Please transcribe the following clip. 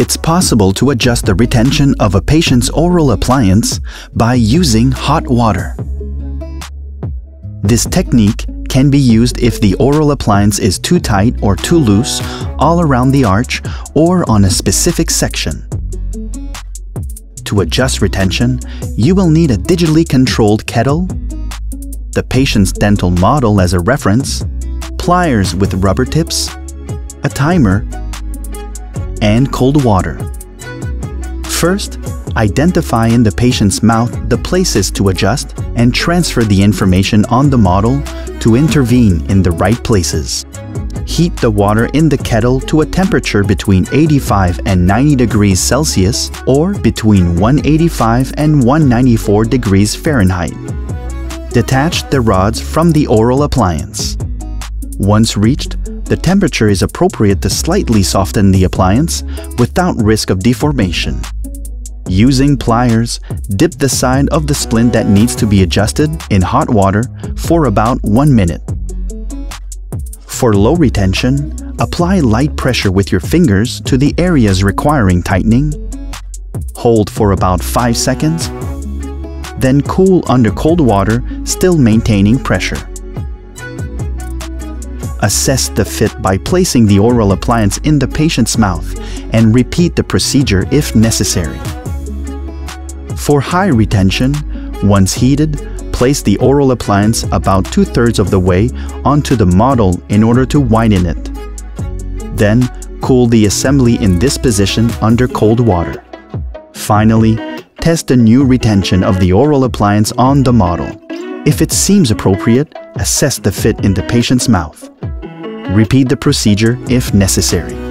It's possible to adjust the retention of a patient's oral appliance by using hot water. This technique can be used if the oral appliance is too tight or too loose all around the arch or on a specific section. To adjust retention, you will need a digitally controlled kettle, the patient's dental model as a reference, pliers with rubber tips, a timer, and cold water. First, identify in the patient's mouth the places to adjust and transfer the information on the model to intervene in the right places. Heat the water in the kettle to a temperature between 85 and 90 degrees Celsius or between 185 and 194 degrees Fahrenheit. Detach the rods from the oral appliance. Once reached, the temperature is appropriate to slightly soften the appliance without risk of deformation. Using pliers, dip the side of the splint that needs to be adjusted in hot water for about 1 minute. For low retention, apply light pressure with your fingers to the areas requiring tightening. Hold for about 5 seconds, then cool under cold water, still maintaining pressure. Assess the fit by placing the oral appliance in the patient's mouth and repeat the procedure if necessary. For high retention, once heated, place the oral appliance about 2/3 of the way onto the model in order to widen it. Then, cool the assembly in this position under cold water. Finally, test the new retention of the oral appliance on the model. If it seems appropriate, assess the fit in the patient's mouth. Repeat the procedure if necessary.